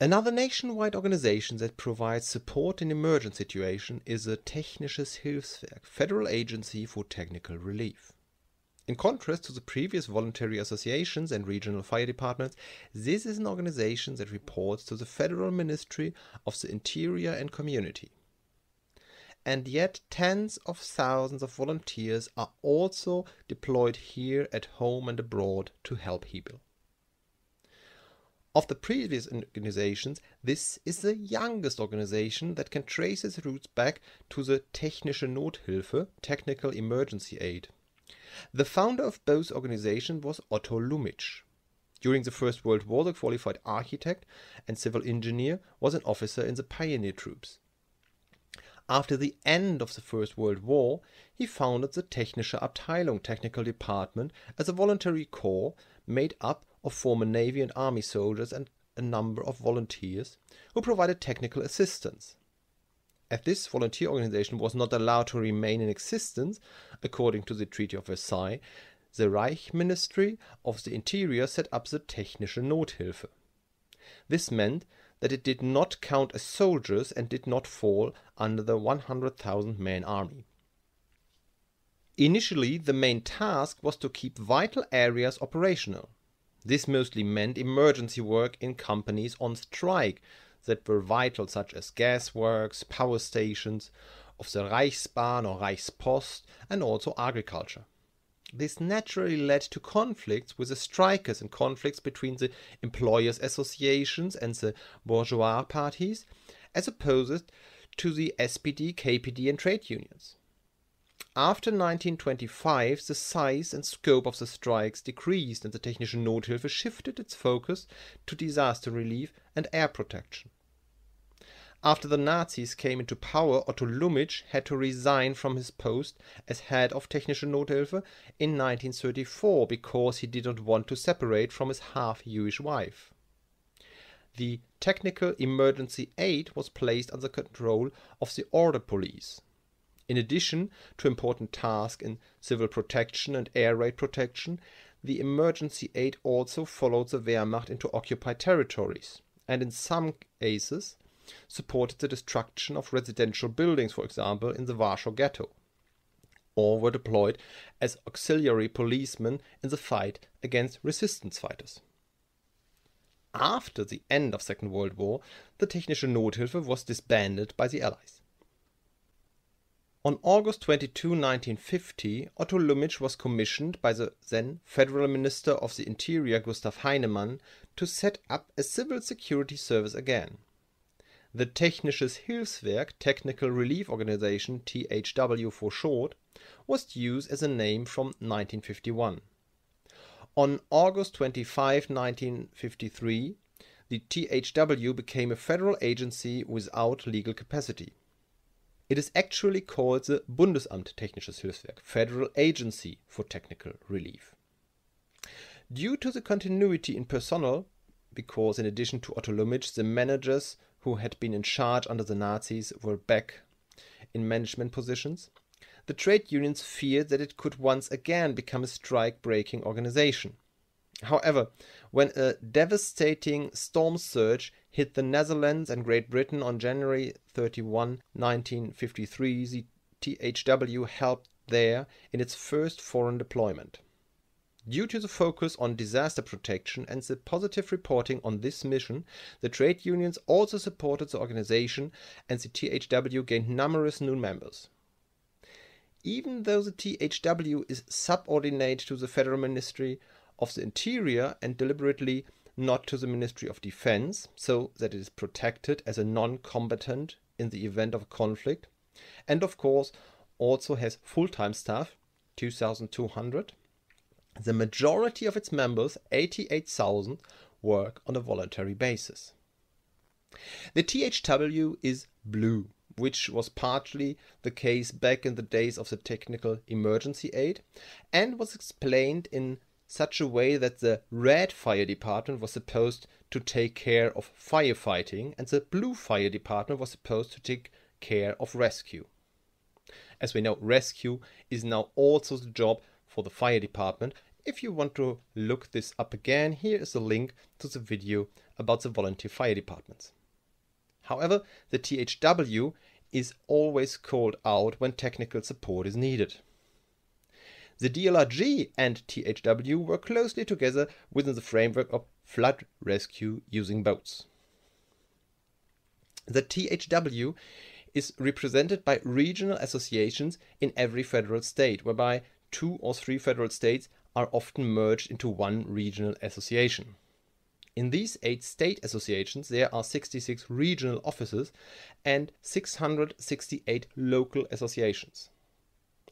Another nationwide organization that provides support in emergency situations is the Technisches Hilfswerk, Federal Agency for Technical Relief. In contrast to the previous voluntary associations and regional fire departments, this is an organization that reports to the Federal Ministry of the Interior and Community. And yet tens of thousands of volunteers are also deployed here at home and abroad to help people. Of the previous organizations, this is the youngest organization that can trace its roots back to the Technische Nothilfe, Technical Emergency Aid. The founder of both organizations was Otto Lummitzsch. During the First World War, the qualified architect and civil engineer was an officer in the pioneer troops. After the end of the First World War, he founded the Technische Abteilung, Technical Department, as a voluntary corps made up of former Navy and Army soldiers and a number of volunteers who provided technical assistance. As this volunteer organization was not allowed to remain in existence, according to the Treaty of Versailles, the Reich Ministry of the Interior set up the Technische Nothilfe. This meant that it did not count as soldiers and did not fall under the 100,000-man army. Initially, the main task was to keep vital areas operational. This mostly meant emergency work in companies on strike that were vital, such as gas works, power stations of the Reichsbahn or Reichspost, and also agriculture. This naturally led to conflicts with the strikers and conflicts between the employers' associations and the bourgeois parties, as opposed to the SPD, KPD and trade unions. After 1925, the size and scope of the strikes decreased and the Technische Nothilfe shifted its focus to disaster relief and air protection. After the Nazis came into power, Otto Lummitzsch had to resign from his post as head of Technische Nothilfe in 1934 because he did not want to separate from his half-Jewish wife. The Technical Emergency Aid was placed under control of the Order Police. In addition to important tasks in civil protection and air raid protection, the emergency aid also followed the Wehrmacht into occupied territories and in some cases supported the destruction of residential buildings, for example in the Warsaw Ghetto, or were deployed as auxiliary policemen in the fight against resistance fighters. After the end of the Second World War, the Technische Nothilfe was disbanded by the Allies. On August 22, 1950, Otto Lummitzsch was commissioned by the then Federal Minister of the Interior Gustav Heinemann to set up a civil security service again. The Technisches Hilfswerk, Technical Relief Organization, THW for short, was used as a name from 1951. On August 25, 1953, the THW became a federal agency without legal capacity. It is actually called the Bundesamt Technisches Hilfswerk, Federal Agency for Technical Relief. Due to the continuity in personnel, because in addition to Otto Lummitzsch, the managers who had been in charge under the Nazis were back in management positions, the trade unions feared that it could once again become a strike-breaking organization. However, when a devastating storm surge hit the Netherlands and Great Britain on January 31, 1953, the THW helped there in its first foreign deployment. Due to the focus on disaster protection and the positive reporting on this mission, the trade unions also supported the organization and the THW gained numerous new members. Even though the THW is subordinate to the Federal Ministry of the Interior and deliberately not to the Ministry of Defense, so that it is protected as a non-combatant in the event of a conflict, and of course also has full-time staff, 2,200. The majority of its members, 88,000, work on a voluntary basis. The THW is blue, which was partly the case back in the days of the Technical Emergency Aid, and was explained in such a way that the red fire department was supposed to take care of firefighting and the blue fire department was supposed to take care of rescue. As we know, rescue is now also the job for the fire department. If you want to look this up again, here is a link to the video about the volunteer fire departments. However, the THW is always called out when technical support is needed. The DLRG and THW work closely together within the framework of flood rescue using boats. The THW is represented by regional associations in every federal state, whereby two or three federal states are often merged into one regional association. In these 8 state associations, there are 66 regional offices and 668 local associations.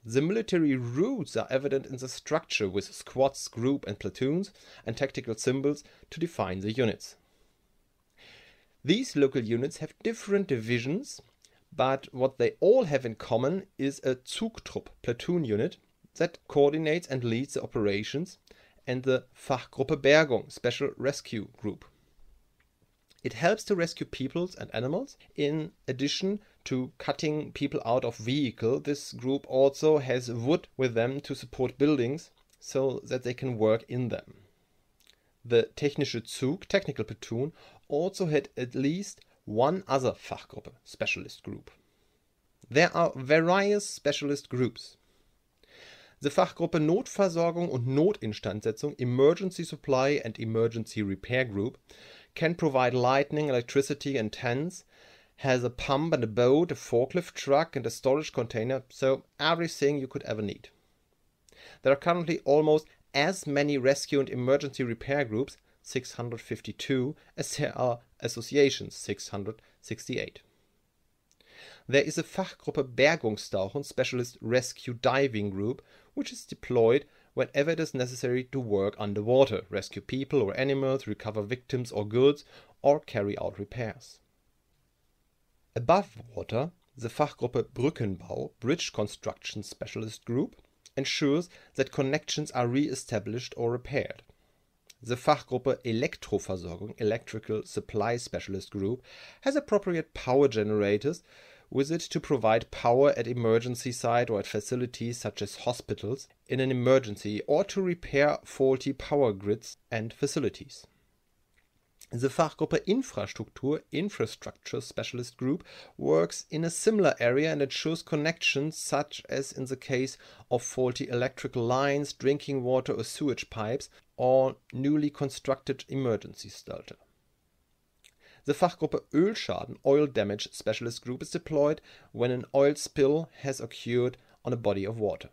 The military roots are evident in the structure with squads, group and platoons and tactical symbols to define the units. These local units have different divisions, but what they all have in common is a Zugtrupp platoon unit that coordinates and leads the operations, and the Fachgruppe Bergung special rescue group. It helps to rescue people and animals. In addition to cutting people out of vehicle, this group also has wood with them to support buildings so that they can work in them. The Technische Zug technical platoon also had at least one other Fachgruppe specialist group. There are various specialist groups. The Fachgruppe Notversorgung und Notinstandsetzung, Emergency Supply and Emergency Repair Group, can provide lighting, electricity and tents, has a pump and a boat, a forklift truck and a storage container, so everything you could ever need. There are currently almost as many rescue and emergency repair groups, 652, as there are associations, 668. There is a Fachgruppe Bergungstauchen specialist rescue diving group, which is deployed whenever it is necessary to work underwater, rescue people or animals, recover victims or goods, or carry out repairs. Above water, the Fachgruppe Brückenbau, bridge construction specialist group, ensures that connections are re-established or repaired. The Fachgruppe Elektroversorgung, electrical supply specialist group, has appropriate power generators with it to provide power at emergency site or at facilities such as hospitals in an emergency or to repair faulty power grids and facilities. The Fachgruppe Infrastruktur, infrastructure specialist group, works in a similar area and ensures connections such as in the case of faulty electrical lines, drinking water or sewage pipes, or newly constructed emergency shelter. The Fachgruppe Ölschaden, oil damage specialist group, is deployed when an oil spill has occurred on a body of water.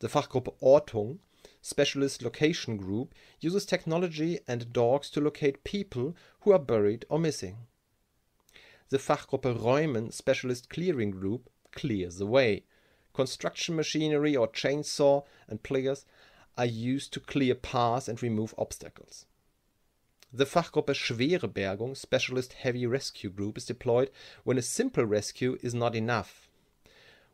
The Fachgruppe Ortung, specialist location group, uses technology and dogs to locate people who are buried or missing. The Fachgruppe Räumen, specialist clearing group, clears the way. Construction machinery or chainsaw and pliers are used to clear paths and remove obstacles. The Fachgruppe Schwerebergung, specialist heavy rescue group, is deployed when a simple rescue is not enough.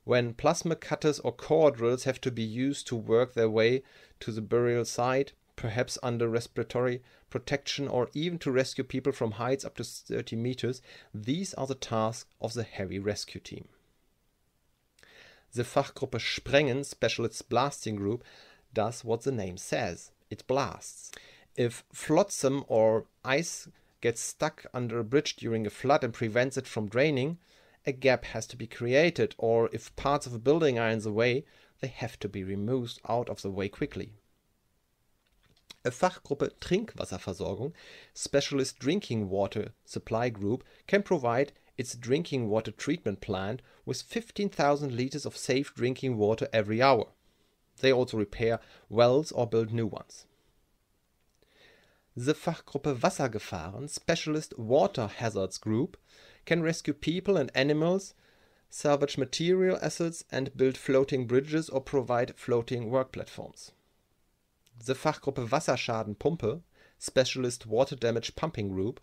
When plasma cutters or core drills have to be used to work their way to the burial site, perhaps under respiratory protection or even to rescue people from heights up to 30 meters, these are the tasks of the heavy rescue team. The Fachgruppe Sprengen, specialist blasting group, does what the name says, it blasts. If flotsam or ice gets stuck under a bridge during a flood and prevents it from draining, a gap has to be created, or if parts of a building are in the way, they have to be removed out of the way quickly. A Fachgruppe Trinkwasserversorgung, specialist drinking water supply group, can provide its drinking water treatment plant with 15,000 liters of safe drinking water every hour. They also repair wells or build new ones. The Fachgruppe Wassergefahren, specialist water hazards group, can rescue people and animals, salvage material assets and build floating bridges or provide floating work platforms. The Fachgruppe Wasserschadenpumpe, specialist water damage pumping group,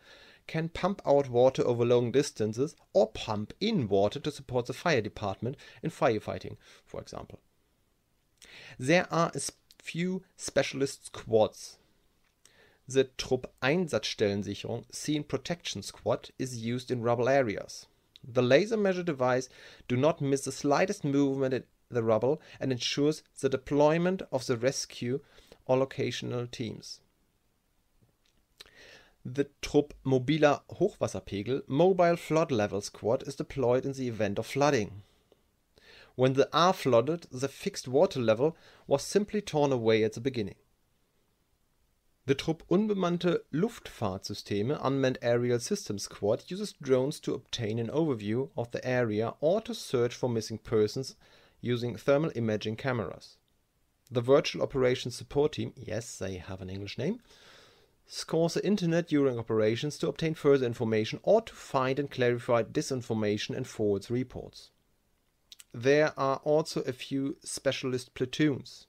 can pump out water over long distances or pump in water to support the fire department in firefighting, for example. There are a few specialist squads. The Trupp Einsatzstellensicherung Scene Protection Squad is used in rubble areas. The laser measure device do not miss the slightest movement in the rubble and ensures the deployment of the rescue or locational teams. The Trupp Mobiler Hochwasserpegel Mobile Flood Level Squad is deployed in the event of flooding. When the Ahr flooded, the fixed water level was simply torn away at the beginning. The Trupp Unbemannte Luftfahrtsysteme Unmanned Aerial Systems Squad uses drones to obtain an overview of the area or to search for missing persons using thermal imaging cameras. The Virtual Operations Support Team, yes, they have an English name, scores the internet during operations to obtain further information or to find and clarify disinformation and forwards reports. There are also a few specialist platoons.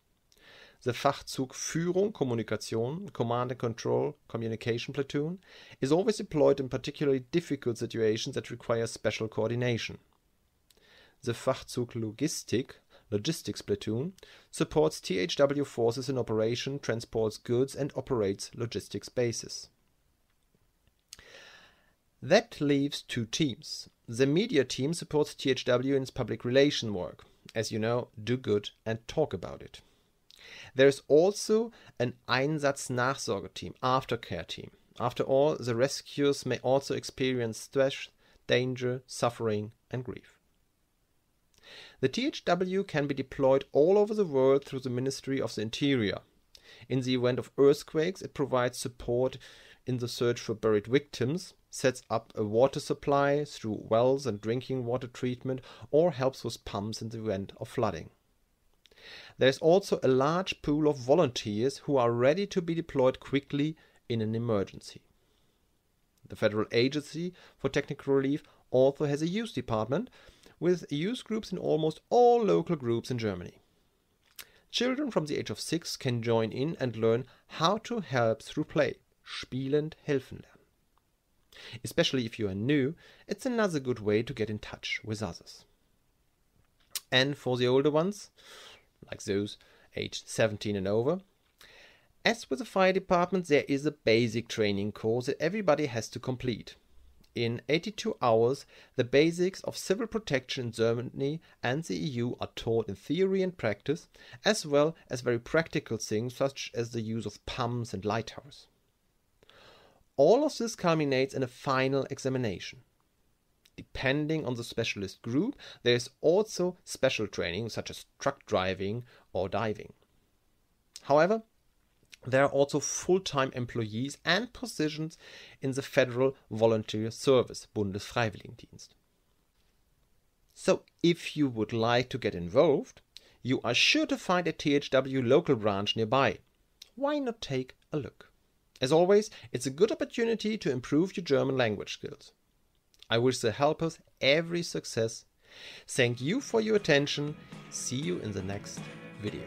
The Fachzug Führung Kommunikation, Command and Control Communication Platoon, is always deployed in particularly difficult situations that require special coordination. The Fachzug Logistik, Logistics Platoon, supports THW forces in operation, transports goods and operates logistics bases. That leaves two teams. The media team supports THW in its public relation work. As you know, do good and talk about it. There is also an Einsatz-Nachsorgeteam, Aftercare Team. After all, the rescuers may also experience stress, danger, suffering and grief. The THW can be deployed all over the world through the Ministry of the Interior. In the event of earthquakes, it provides support in the search for buried victims, sets up a water supply through wells and drinking water treatment, or helps with pumps in the event of flooding. There is also a large pool of volunteers who are ready to be deployed quickly in an emergency. The Federal Agency for Technical Relief also has a youth department, with youth groups in almost all local groups in Germany. Children from the age of 6 can join in and learn how to help through play. Spielend helfen lernen. Especially if you are new, it's another good way to get in touch with others. And for the older ones, like those aged 17 and over, as with the fire department, there is a basic training course that everybody has to complete. In 82 hours, the basics of civil protection in Germany and the EU are taught in theory and practice, as well as very practical things such as the use of pumps and lighthouse. All of this culminates in a final examination. Depending on the specialist group, there is also special training such as truck driving or diving. However, there are also full-time employees and positions in the Federal Volunteer Service, Bundesfreiwilligendienst. So, if you would like to get involved, you are sure to find a THW local branch nearby. Why not take a look? As always, it's a good opportunity to improve your German language skills. I wish the helpers every success. Thank you for your attention. See you in the next video.